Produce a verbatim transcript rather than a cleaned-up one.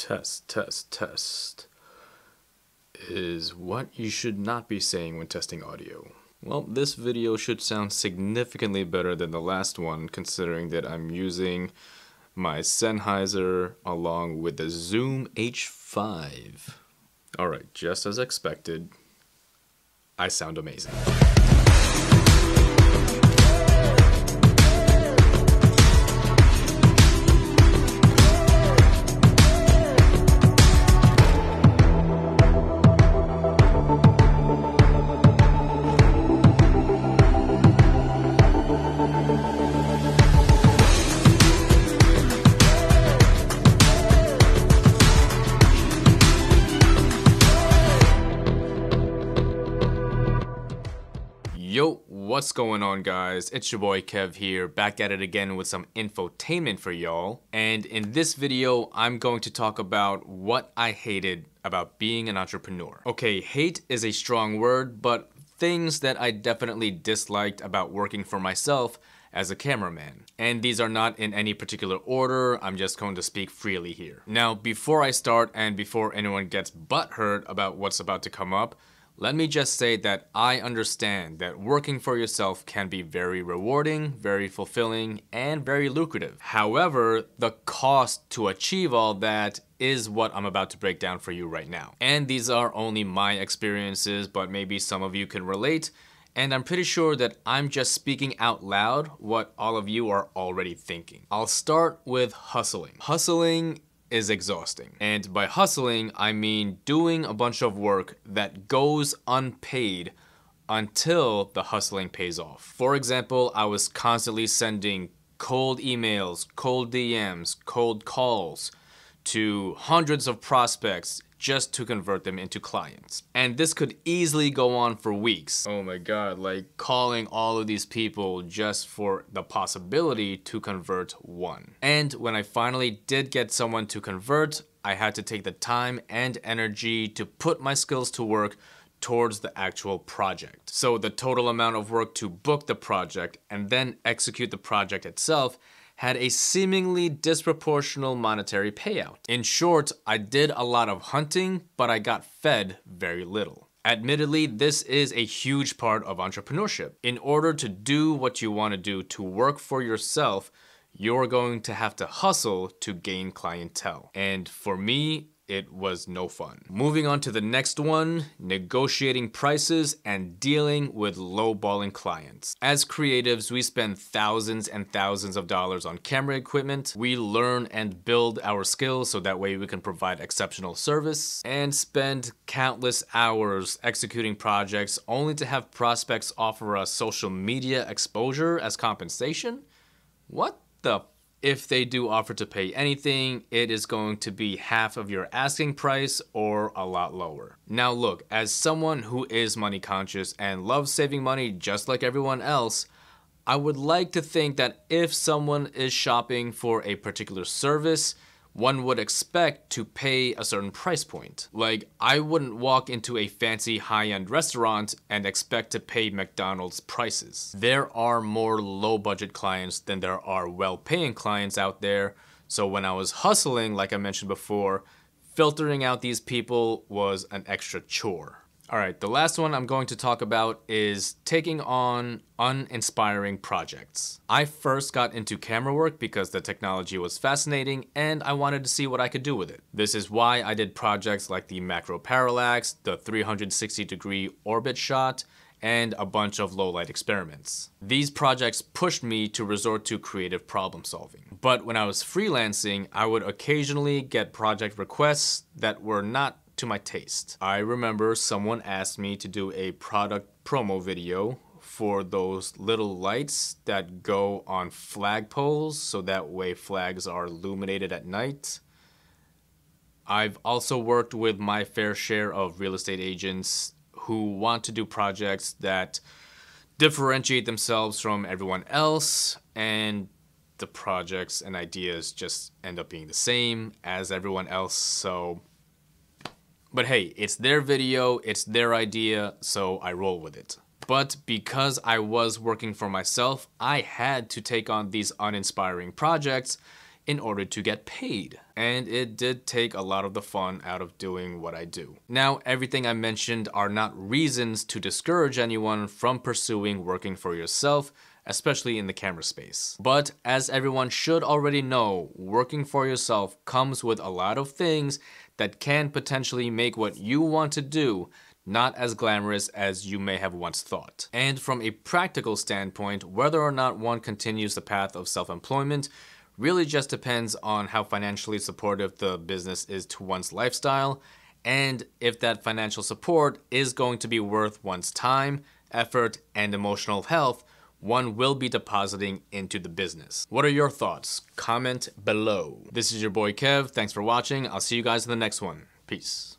test, test, test is what you should not be saying when testing audio. Well, this video should sound significantly better than the last one, considering that I'm using my Sennheiser along with the Zoom H five. Alright, just as expected, I sound amazing. Yo, what's going on, guys? It's your boy Kev here, back at it again with some infotainment for y'all. And in this video, I'm going to talk about what I hated about being an entrepreneur. Okay, hate is a strong word, but things that I definitely disliked about working for myself as a cameraman. And these are not in any particular order, I'm just going to speak freely here. Now, before I start and before anyone gets butthurt about what's about to come up, let me just say that I understand that working for yourself can be very rewarding, very fulfilling, and very lucrative. However, the cost to achieve all that is what I'm about to break down for you right now. And these are only my experiences, but maybe some of you can relate. And I'm pretty sure that I'm just speaking out loud what all of you are already thinking. I'll start with hustling. Hustling is exhausting. And by hustling, I mean doing a bunch of work that goes unpaid until the hustling pays off. For example, I was constantly sending cold emails, cold D Ms, cold calls to hundreds of prospects just to convert them into clients. And this could easily go on for weeks. Oh my God, like calling all of these people just for the possibility to convert one. And when I finally did get someone to convert, I had to take the time and energy to put my skills to work towards the actual project. So the total amount of work to book the project and then execute the project itself had a seemingly disproportional monetary payout. In short, I did a lot of hunting, but I got fed very little. Admittedly, this is a huge part of entrepreneurship. In order to do what you want to do, to work for yourself, you're going to have to hustle to gain clientele. And for me, it was no fun. Moving on to the next one, negotiating prices and dealing with lowballing clients. As creatives, we spend thousands and thousands of dollars on camera equipment. We learn and build our skills so that way we can provide exceptional service and spend countless hours executing projects only to have prospects offer us social media exposure as compensation? What the fuck? If they do offer to pay anything, it is going to be half of your asking price or a lot lower. Now look, as someone who is money conscious and loves saving money just like everyone else, I would like to think that if someone is shopping for a particular service, one would expect to pay a certain price point. Like, I wouldn't walk into a fancy high-end restaurant and expect to pay McDonald's prices. There are more low-budget clients than there are well-paying clients out there, so when I was hustling, like I mentioned before, filtering out these people was an extra chore. All right, the last one I'm going to talk about is taking on uninspiring projects. I first got into camera work because the technology was fascinating and I wanted to see what I could do with it. This is why I did projects like the macro parallax, the three hundred sixty degree orbit shot, and a bunch of low light experiments. These projects pushed me to resort to creative problem solving. But when I was freelancing, I would occasionally get project requests that were not to my taste. I remember someone asked me to do a product promo video for those little lights that go on flagpoles, so that way flags are illuminated at night. I've also worked with my fair share of real estate agents who want to do projects that differentiate themselves from everyone else, and the projects and ideas just end up being the same as everyone else. So but hey, it's their video, it's their idea, so I roll with it. But because I was working for myself, I had to take on these uninspiring projects in order to get paid. And it did take a lot of the fun out of doing what I do. Now, everything I mentioned are not reasons to discourage anyone from pursuing working for yourself, especially in the camera space. But as everyone should already know, working for yourself comes with a lot of things that can potentially make what you want to do not as glamorous as you may have once thought. And from a practical standpoint, whether or not one continues the path of self-employment really just depends on how financially supportive the business is to one's lifestyle, and if that financial support is going to be worth one's time, effort, and emotional health one will be depositing into the business. What are your thoughts? Comment below. This is your boy Kev. Thanks for watching. I'll see you guys in the next one. Peace.